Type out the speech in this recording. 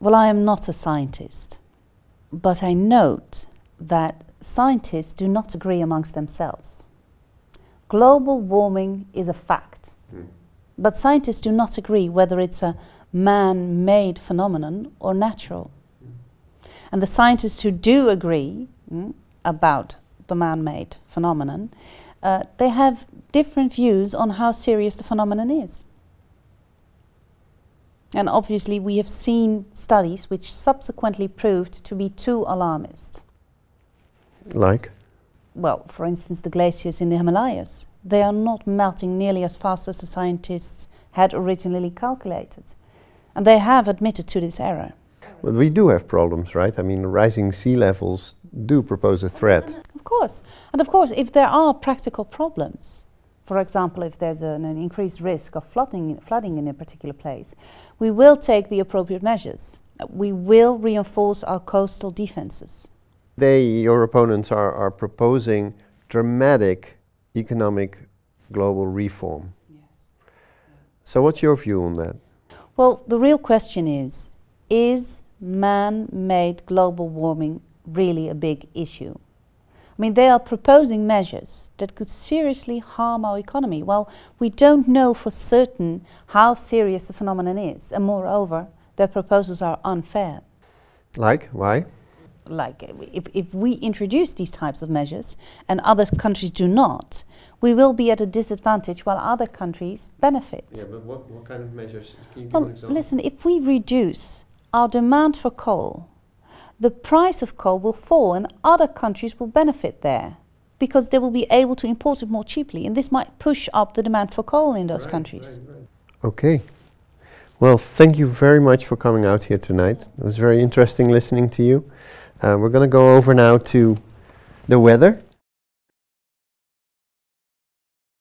Well, I am not a scientist, but I note that scientists do not agree amongst themselves. Global warming is a fact, but scientists do not agree whether it's a man-made phenomenon or natural. And the scientists who do agree about the man-made phenomenon, they have different views on how serious the phenomenon is. And obviously we have seen studies which subsequently proved to be too alarmist. Like? Well, for instance, the glaciers in the Himalayas. They are not melting nearly as fast as the scientists had originally calculated. And they have admitted to this error. But we do have problems, right? I mean, rising sea levels do propose a threat. Of course. And of course, if there are practical problems, for example, if there's an increased risk of flooding in a particular place, we will take the appropriate measures. We will reinforce our coastal defenses. They, your opponents, are proposing dramatic economic global reform. Yes. So what's your view on that? Well, the real question is man-made global warming really a big issue? I mean, they are proposing measures that could seriously harm our economy. Well, we don't know for certain how serious the phenomenon is, and moreover, their proposals are unfair. Like? Why? Like, if we introduce these types of measures and other countries do not, we will be at a disadvantage while other countries benefit. Yeah, but what kind of measures? Can you give an example? Listen, if we reduce our demand for coal, the price of coal will fall and other countries will benefit there because they will be able to import it more cheaply, and this might push up the demand for coal in those countries. Right. Okay. Well, thank you very much for coming out here tonight. It was very interesting listening to you. We're going to go over now to the weather.